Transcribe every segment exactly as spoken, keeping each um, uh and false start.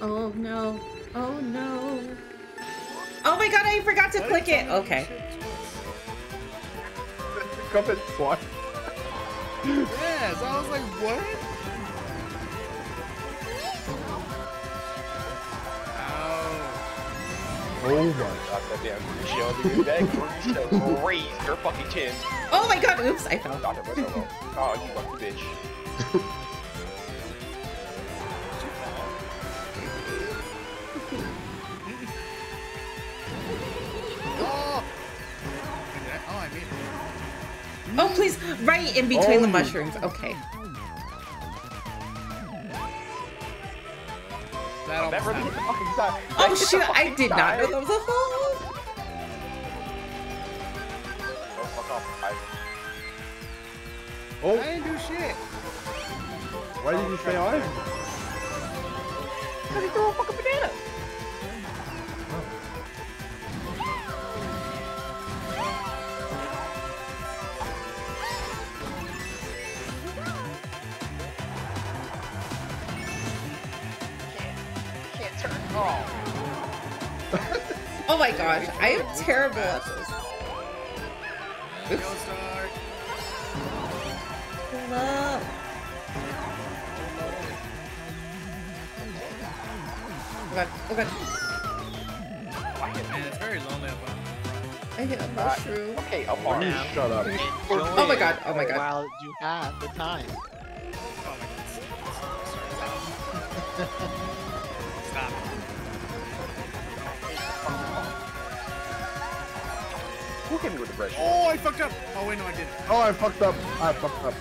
Oh no. Oh no. Oh my god, I forgot to click it. Okay. Come and what? Yes, I was like, what? Ow. Oh my god, that damn shell, dude. That just raised your fucking chin. Oh my god, oops, I fell. Oh, you fucking bitch. Oh, please, right in between oh. the mushrooms. Okay. That that really oh, shoot, I did side. not know that was a hole. Oh, fuck off. I... Oh. I didn't do shit. Why did you say I? Because he threw a fucking banana. Oh my gosh, I am terrible at this. Oops. Pull up. Oh god, oh god. Man, it's very lonely up on I hit a mushroom. Uh, okay, Afari. Shut up. Oh my god, oh my god. While you have the time. Oh my god. Who hit me with the brush? Oh, I fucked up! Oh wait, no, I didn't. Oh, I fucked up. I fucked up.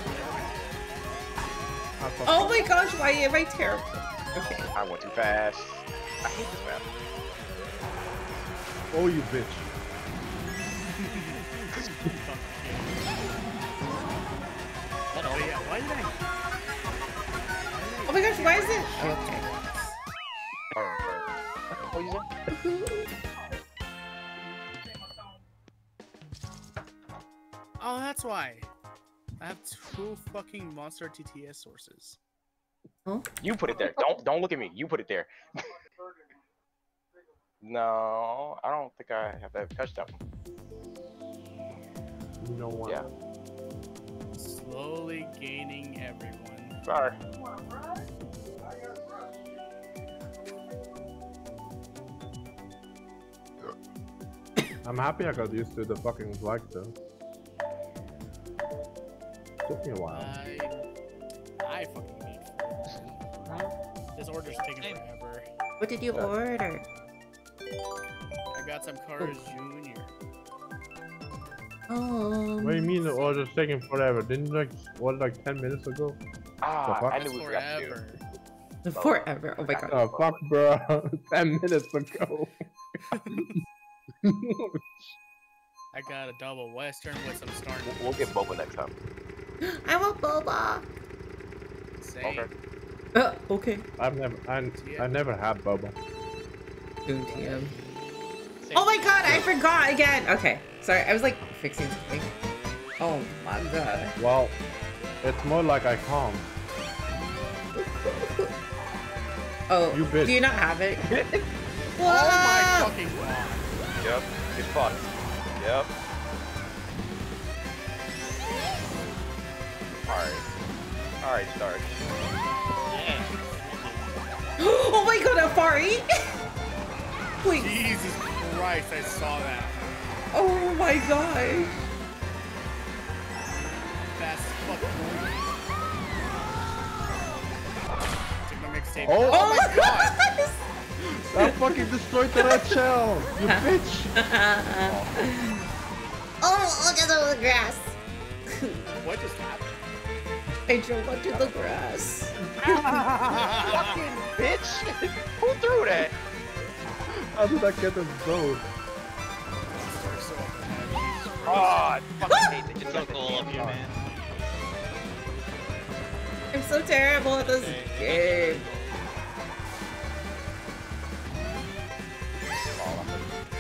I fucked oh up. my gosh, why am I terrible? Okay. I went too fast. I hate this map. Oh, you bitch. Oh, yeah. Why did I... oh my gosh, why is it? Oh, okay. What is it? Oh, that's why. I have two fucking monster T T S sources. Huh? You put it there. Don't don't look at me. You put it there. No, I don't think I have ever touched that one. No one. Yeah. Slowly gaining everyone. Sorry. I'm happy I got used to the fucking black though. Took me a while. I, I fucking need food. This order's taking forever. What did you yeah. order? I got some Cars oh. Junior Um, what do you mean the order's taking forever? Didn't you like order like ten minutes ago? Ah, I knew it was forever. Forever. Oh my god. Oh fuck, bro. ten minutes ago. I got a double western with some starters. We'll, we'll get boba next time. I want boba. Same. Okay. Uh, okay. I've never, I, I never had boba. T M. Oh my god, I forgot again. Okay, sorry. I was like fixing something. Oh my god. Well, it's more like I can't. Oh, you bitch. Do you not have it? Oh my fucking god. Yep, it's fucked. Yep. Alright. Alright, start. Yeah. Oh my god, Afari! Wait. Jesus Christ, I saw that. Oh my god. That's fucking. Took my mixtape. Oh, oh my god! That fucking destroyed the red shell! You bitch! Oh, look at the grass! What just happened? I drove under the grass. Fucking bitch! Who threw that? How did I get them both? God! Fucking hate the jungle of you, man. I'm so terrible at this hey. game.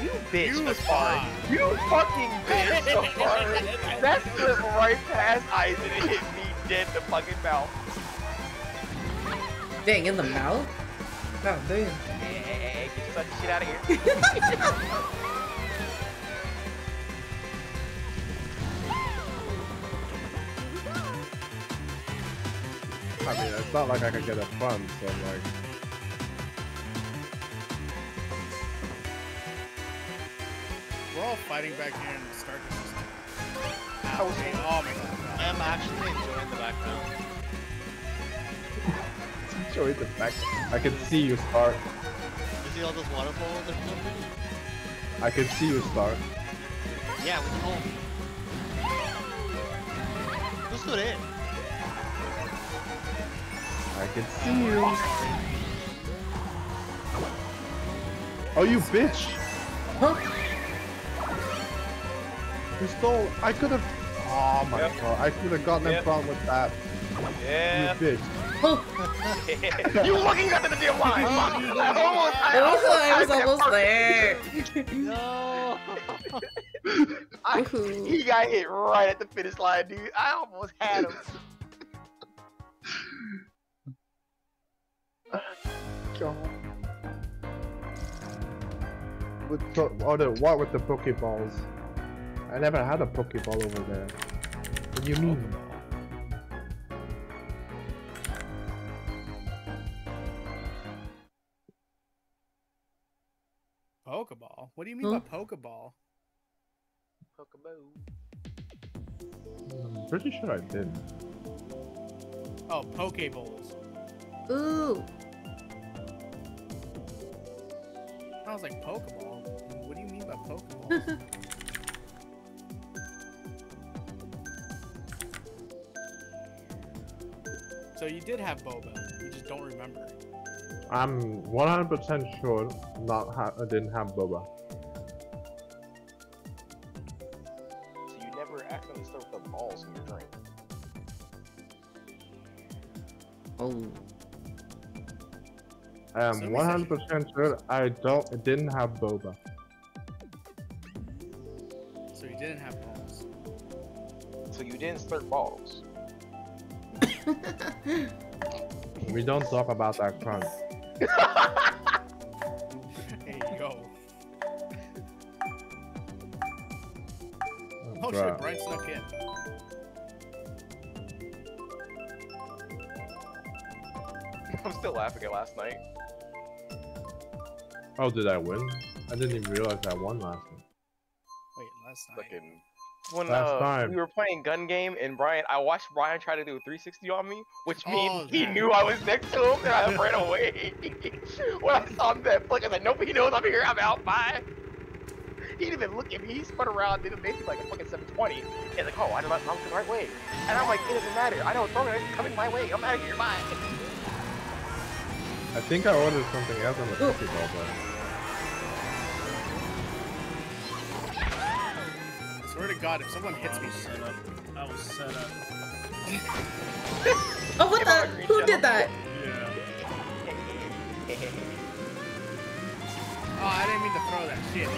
You bitch, you Afari. You fucking bitch, Afari. That slipped right past Aizen and hit me dead in the fucking mouth. Dang, in the mouth? Oh, damn. Hey, hey, hey, get your fucking shit out of here. I mean, it's not like I could get a fun, so like... We're all fighting back here in the start of this. I was saying, oh my god. I'm actually enjoying the background. Enjoy the background. I can see you, Star. You see all those waterfalls? They're so pretty. I can see you, Star. Yeah, with the home. Just do it. I can see you. Oh, you bitch! Huh? You stole. I could have. Oh my yep. god! I could have gotten yep. in front with that. Yeah. You bitch. You looking up in the damn line! I almost. I also, I was almost there. No. I, he got hit right at the finish line, dude. I almost had him. God. With oh no! What with the Pokeballs? I never had a Pokeball over there. What do you mean? Pokeball? What do you mean huh? by Pokeball? Pokeball. I'm pretty sure I did. Oh, Pokeballs. Ooh. I was like, Pokeball? What do you mean by Pokeball? So you did have Boba, you just don't remember. I'm one hundred percent sure not ha I didn't have Boba. So you never actually start with the balls in your drink. Oh. I am one hundred percent sure I don't I didn't have Boba. So you didn't have balls. So you didn't start balls. We don't talk about that crunch. Hey yo. Oh, oh shit, Brian snuck in. I'm still laughing at last night. Oh, did I win? I didn't even realize I won last night. Wait, last night? Fucking... When uh, time. we were playing gun game and Brian, I watched Brian try to do a three sixty on me, which means oh, he knew I was next to him and I ran away. When I saw him that flick, I was like, nobody knows I'm here, I'm out, bye. He didn't even look at me, he spun around, did basically like a fucking seven twenty, and like, oh, I don't know, I'm the right way. And I'm like, it doesn't matter, I know it's wrong, it's coming my way, I'm out of here, bye. I think I ordered something else on the cookie ball, but... I swear to God, if someone hits me, set up. I was set up. Oh, what the? Who did that? Yeah. Oh, I didn't mean to throw that shit.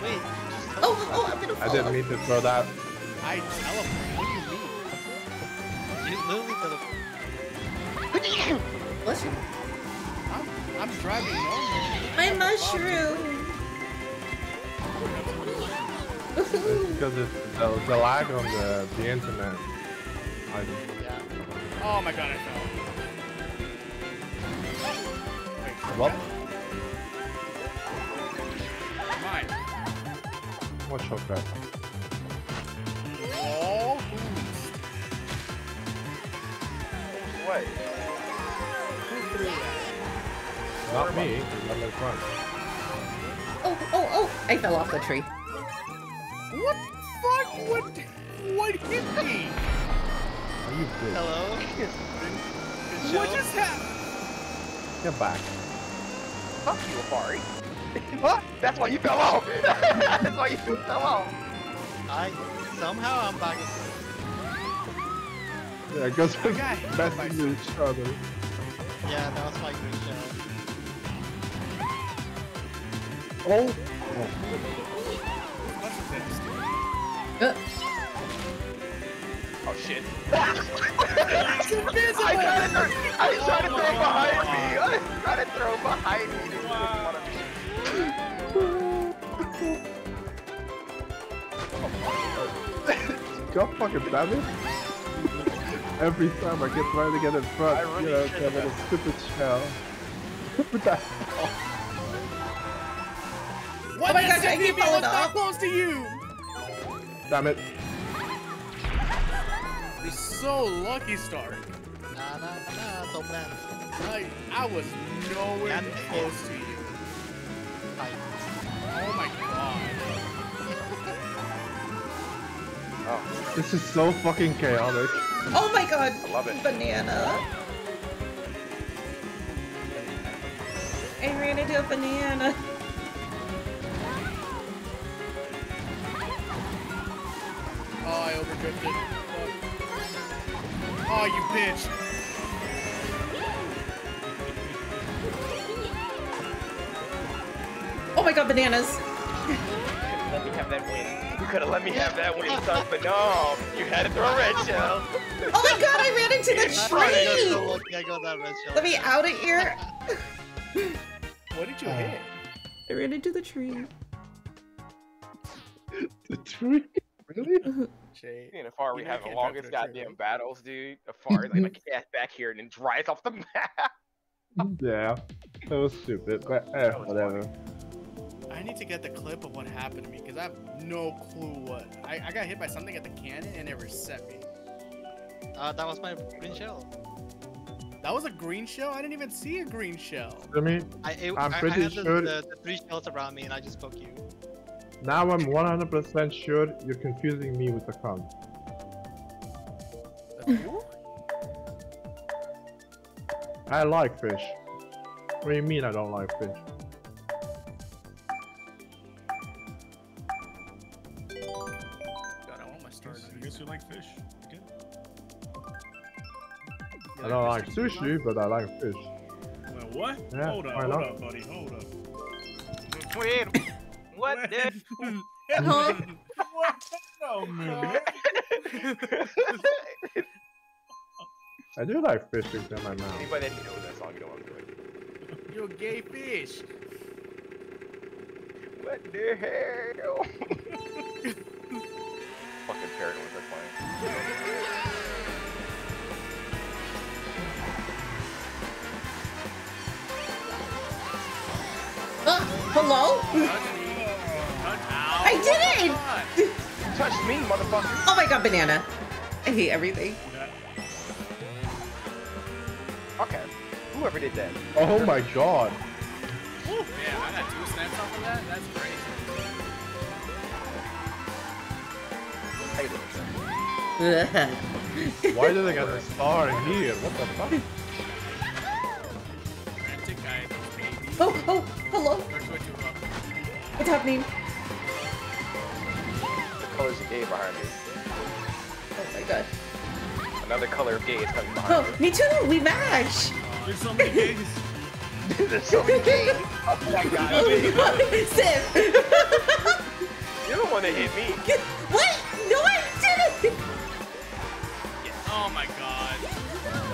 Wait. Oh, oh, I'm gonna fall. I didn't mean to throw that. I teleported. What do you mean? You literally teleported. Bless you. I'm, I'm driving normal. My mushroom. Because it's, it's the, the lag on the, the internet. I yeah. Oh my god, I fell. Wait, what? Mine. What shortcut? Oh, boost. What? Who threw that? Not me. I'm in front. Oh, oh, oh! I fell off the tree. What the fuck? What? What hit me? Are you good? Hello? What just happened? Get back. Fuck you, Afari. What? That's why you fell off. That's why you fell off. I somehow I'm back. Yeah, because we're messing each other. Yeah, that was my green shell. Oh. Oh. Uh. Oh shit. It's invisible! I tried to, I tried to throw behind me! I tried to throw behind me! Go fucking damage! Every time I get trying to get in front, I really you know, I'm in a stupid shell. What the hell? What oh my gosh, I keep falling up close to you! Damn it. You're so lucky, Star. Nah, nah, nah, so bad. Like, I was nowhere close to you. I... Oh my god. Oh, this is so fucking chaotic. Oh my god, I love it. Banana. I ran into a banana. Oh, I overdrifted. Oh, oh you bitch! Oh my god, bananas! Let me have that win. You could have let me have that win, son, but no! You had to throw a red shell! Oh my god, I ran into the tree! Let me out of here! What did you uh, hit? I ran into the tree. The tree? Really? Shit. In Afari, we have the longest goddamn battles, dude. Afari, like, like ass back here and then drives off the map. Yeah, that was stupid. But, eh, was whatever. Funny. I need to get the clip of what happened to me because I have no clue what. I, I got hit by something at the cannon and it reset me. Uh, that was my green shell. That was a green shell? I didn't even see a green shell. I mean, I, it, I'm I, pretty I had sure the, the, the three shells around me and I just spoke you. Now I'm one hundred percent sure you're confusing me with a cunt. I like fish. What do you mean I don't like fish? God, I want my stars. I guess you like fish. Okay. I don't like sushi, but I like fish. Wait, what? Yeah, hold up, hold not? up, buddy. Hold up. Wait. What the? Huh? What? Oh, man. I do like fish sticks in my mouth. Anybody that knows that song, you don't want to do it. You're a gay fish. What the hell? Fucking paranoid are playing. Uh, hello? Ow. I did it! You touched me, motherfucker. Oh my god, banana. I hate everything. Okay. Whoever did that. Oh You're my god. Yeah, I got two snaps off of that. That's crazy. Why do they got a star in here? What the fuck? Oh, oh, hello. What's happening? Colors of gay behind me. Oh my god. Another color of gay is coming behind oh, me. Me too! We match! There's so many gays. There's so many gays. Oh my god. Sip! You're the one that hit me. What? No, I didn't! Yeah. Oh my god.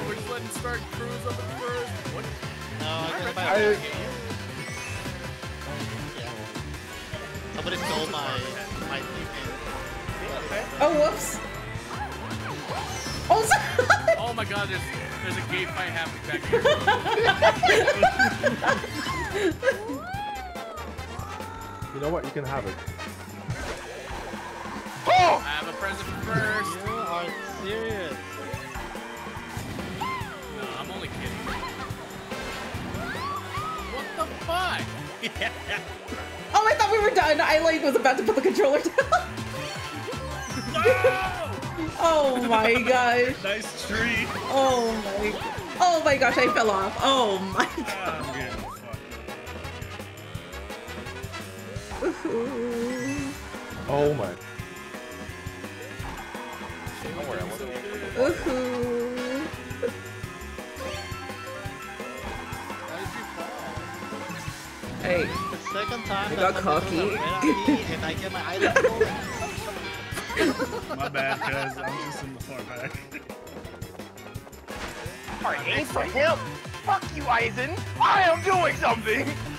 We're just letting Spark cruise on the first. What? No, I got my own game. Somebody stole my... my Oh, whoops! Oh, oh my god, there's, there's a gay fight happening back here. You know what? You can have it. Oh! I have a present first! You are serious. No, I'm only kidding. What the fuck? Yeah. Oh, I thought we were done. I, like, was about to put the controller down. Oh my gosh. Nice tree. Oh my. Oh my gosh, I fell off. Oh my god. Oh my. Hey. The second time I got cocky. And I get my eyelids. My bad, guys. I'm just in the far back. card ain't for him. Fuck you, Aizen. I am doing something.